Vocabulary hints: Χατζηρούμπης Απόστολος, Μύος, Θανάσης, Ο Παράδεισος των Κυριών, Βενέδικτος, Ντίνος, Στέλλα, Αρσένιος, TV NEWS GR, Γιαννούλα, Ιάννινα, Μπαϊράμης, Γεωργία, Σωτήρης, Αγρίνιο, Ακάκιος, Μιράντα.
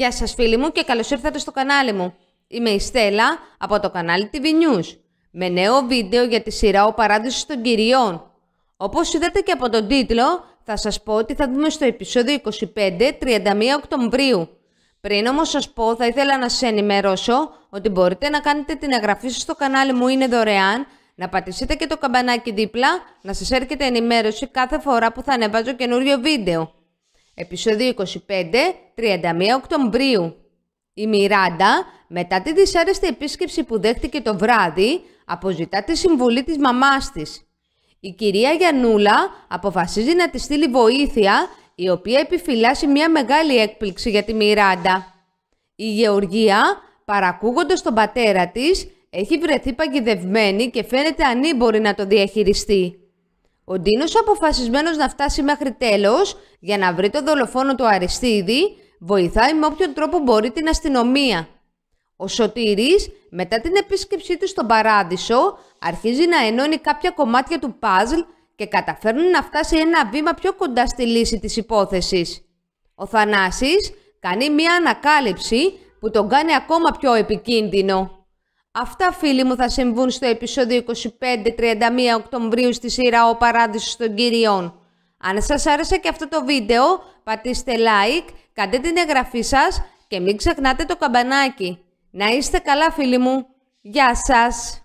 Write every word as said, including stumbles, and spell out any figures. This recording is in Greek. Γεια σας φίλοι μου και καλώς ήρθατε στο κανάλι μου. Είμαι η Στέλλα από το κανάλι τι βι News με νέο βίντεο για τη σειρά Ο Παράδεισος των Κυριών. Όπως είδατε και από τον τίτλο, θα σας πω ότι θα δούμε στο επεισόδιο είκοσι πέντε τριάντα μία Οκτωβρίου. Πριν όμως σας πω, θα ήθελα να σας ενημερώσω ότι μπορείτε να κάνετε την εγγραφή σας στο κανάλι μου, είναι δωρεάν, να πατήσετε και το καμπανάκι δίπλα, να σας έρχεται ενημέρωση κάθε φορά που θα ανεβάζω καινούριο βίντεο. Επεισόδιο είκοσι πέντε τριάντα μία Οκτωβρίου. Η Μιράντα, μετά τη δυσάρεστη επίσκεψη που δέχτηκε το βράδυ, αποζητά τη συμβουλή της μαμάς της. Η κυρία Γιαννούλα αποφασίζει να της στείλει βοήθεια, η οποία επιφυλάσσει μια μεγάλη έκπληξη για τη Μιράντα. Η Γεωργία, παρακούγοντας τον πατέρα της, έχει βρεθεί παγιδευμένη και φαίνεται ανήμπορη να το διαχειριστεί. Ο Ντίνος, αποφασισμένος να φτάσει μέχρι τέλος για να βρει το δολοφόνο του Αριστίδη, βοηθάει με όποιον τρόπο μπορεί την αστυνομία. Ο Σωτήρης, μετά την επίσκεψή του στον Παράδεισο, αρχίζει να ενώνει κάποια κομμάτια του παζλ και καταφέρνει να φτάσει ένα βήμα πιο κοντά στη λύση της υπόθεσης. Ο Θανάσης κάνει μια ανακάλυψη που τον κάνει ακόμα πιο επικίνδυνο. Αυτά φίλοι μου θα συμβούν στο επεισόδιο είκοσι πέντε τριάντα μία Οκτωβρίου στη σειρά Ο Παράδεισος των Κυριών. Αν σας άρεσε και αυτό το βίντεο, πατήστε like, κάντε την εγγραφή σας και μην ξεχνάτε το καμπανάκι. Να είστε καλά φίλοι μου. Γεια σας!